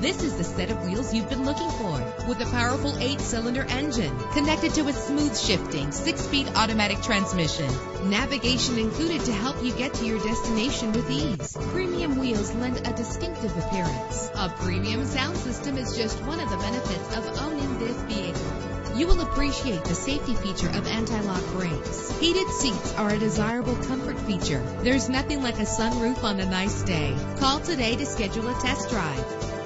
This is the set of wheels you've been looking for, with a powerful 8-cylinder engine connected to a smooth shifting 6-speed automatic transmission. Navigation included to help you get to your destination with ease. Premium wheels lend a distinctive appearance. A premium sound system is just one of the benefits of owning this vehicle. You will appreciate the safety feature of anti-lock brakes. Heated seats are a desirable comfort feature. There's nothing like a sunroof on a nice day. Call today to schedule a test drive.